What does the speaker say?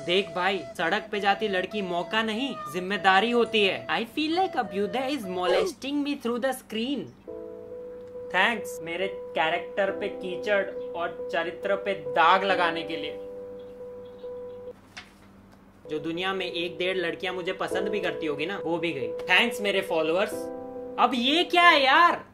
देख भाई, सड़क पे जाती लड़की मौका नहीं जिम्मेदारी होती है। I feel like Abhyuday is molesting me through the screen. Thanks मेरे कैरेक्टर पे कीचड़ और चरित्र पे दाग लगाने के लिए। जो दुनिया में 1-1.5 लड़कियां मुझे पसंद भी करती होगी ना, वो भी गई। थैंक्स मेरे फॉलोअर्स। अब ये क्या है यार।